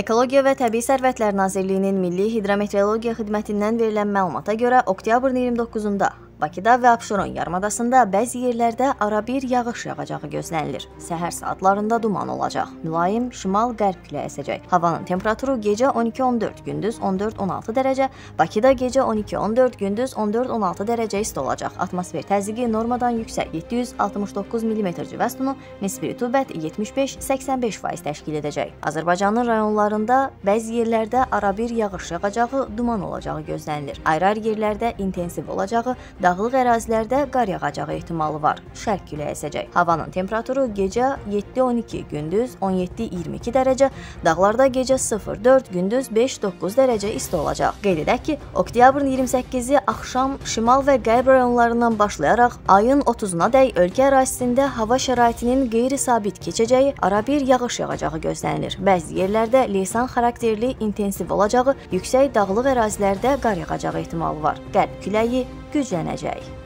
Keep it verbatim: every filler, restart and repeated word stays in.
Ekologiya və Təbii Sərvətlər Nazirliyinin Milli Hidrometeorologiya Xidmətindən verilən məlumata görə oktyabrın iyirmi doqquzunda Bakıda və Abşeron yarımadasında bəzi yerlərdə arabir yağış yağacağı gözlənilir. Səhər saatlarında duman olacaq. Mülayim şimal-qərb küləyi əsəcək. Havanın temperaturu gecə on iki on dörd, gündüz on dörd on altı dərəcə, Bakıda gecə on iki on dörd, gündüz on dörd on altı dərəcə isti olacaq. Atmosfer təzyiqi normadan yüksək yeddi yüz altmış doqquz millimetr civəstunu, nisbi rütubət yetmiş beş səksən beş faiz təşkil edəcək. Azərbaycanın rayonlarında bəzi yerlərdə arabir yağış yağacağı, duman olacağı gözlənilir. Ayrı-ayrı yerlərdə intensiv olacağı, dağlıq ərazilərdə qar yağacağı ehtimalı var. Şərq küləyi əsəcək. Havanın temperaturu gecə yeddi on iki, gündüz on yeddi iyirmi iki dərəcə, dağlarda gecə sıfır dörd, gündüz beş doqquz dərəcə isti olacaq. Qeyd edək ki, oktyabrın iyirmi səkkizi axşam şimal və qərb rayonlarından başlayaraq ayın otuzuna dək ölkə ərazisində hava şəraitinin qeyri-sabit keçəcəyi, arabir yağış yağacağı gözlənilir. Bəzi yerlərdə leysan xarakterli intensiv olacağı, yüksək dağlıq ərazilərdə qar yağacağı ehtimalı var. Qərb küləyi güclənəcək.